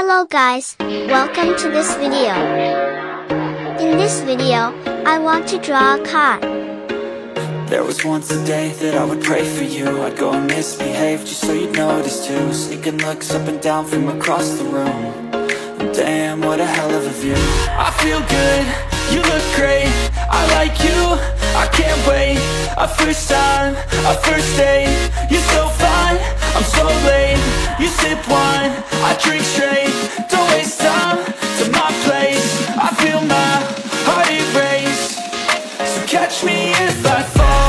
Hello guys, welcome to this video. In this video, I want to draw a card. There was once a day that I would pray for you. I'd go and misbehave just so you'd notice too. Sneaking looks up and down from across the room. Damn, what a hell of a view. I feel good, you look great. I like you, I can't wait. A first time, a first date. You're so fine, I'm so late. You sip wine, I drink straight. Don't waste time to my place. I feel my heart erase. So catch me if I fall.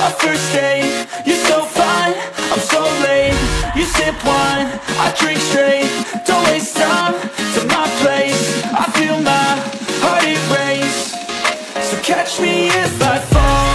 a first date. You're so fine, I'm so late. You sip wine, I drink straight. Don't waste time to my place. I feel my heart erase. So catch me if I fall.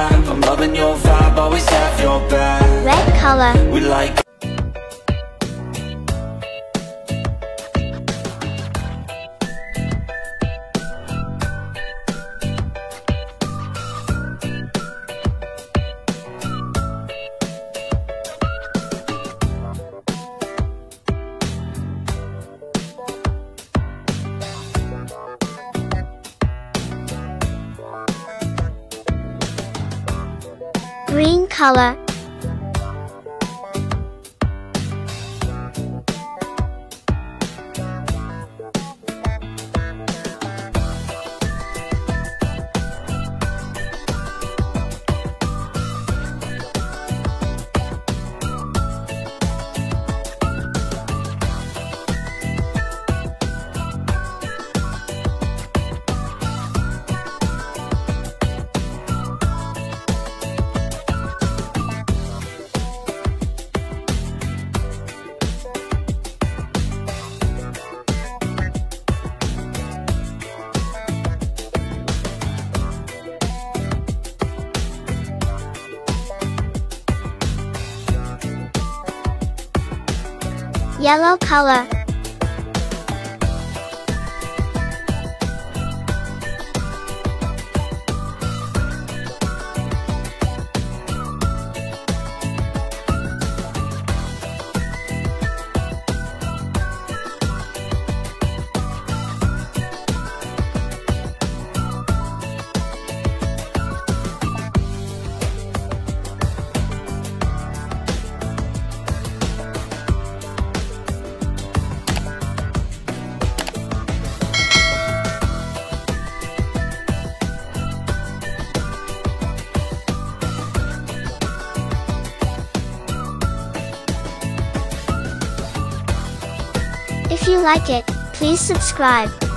I'm loving your vibe, always have your back. Red color. We like. Green color. Yellow color. If you like it, please subscribe.